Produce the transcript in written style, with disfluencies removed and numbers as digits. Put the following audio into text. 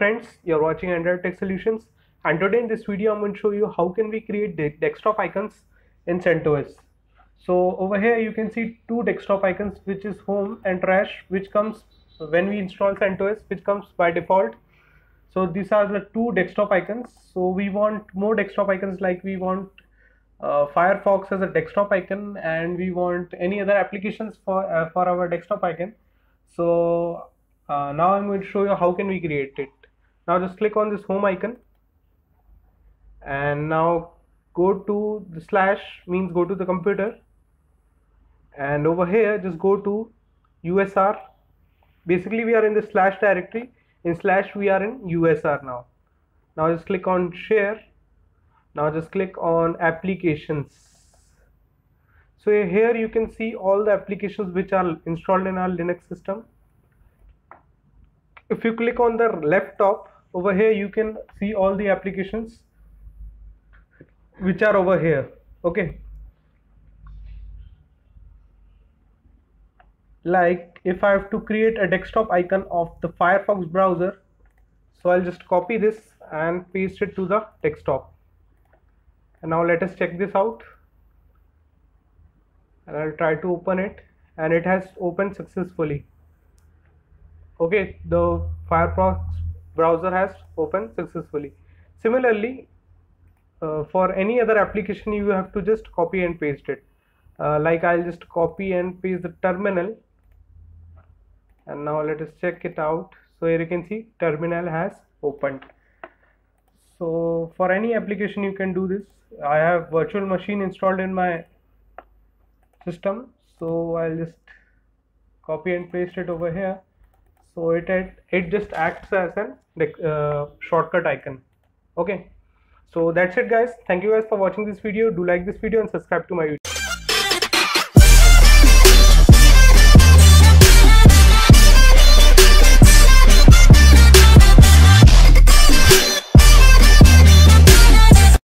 friends, you're watching Android Tech Solutions, and today in this video I'm going to show you how can we create desktop icons in CentOS. So over here you can see two desktop icons, which is home and trash, which comes when we install CentOS, which comes by default. So these are the two desktop icons. So we want more desktop icons, like we want Firefox as a desktop icon, and we want any other applications for our desktop icon. So now I'm going to show you how can we create it. Now just click on this home icon and now go to the slash, means go to the computer, and over here just go to USR. Basically we are in the slash directory. In slash we are in USR now. Now just click on share. Now just click on applications. So here you can see all the applications which are installed in our Linux system. If you click on the left top, over here you can see all the applications which are over here. Okay, like if I have to create a desktop icon of the Firefox browser, so I'll just copy this and paste it to the desktop. And now let us check this out, and I'll try to open it, and it has opened successfully. Okay, the Firefox browser has opened successfully. Similarly, for any other application you have to just copy and paste it. Like I'll just copy and paste the terminal, and now let us check it out. So here you can see terminal has opened. So for any application you can do this. I have virtual machine installed in my system, so I'll just copy and paste it over here. So it just acts as a shortcut icon. Okay, so that's it guys. Thank you guys for watching this video. Do like this video and subscribe to my YouTube.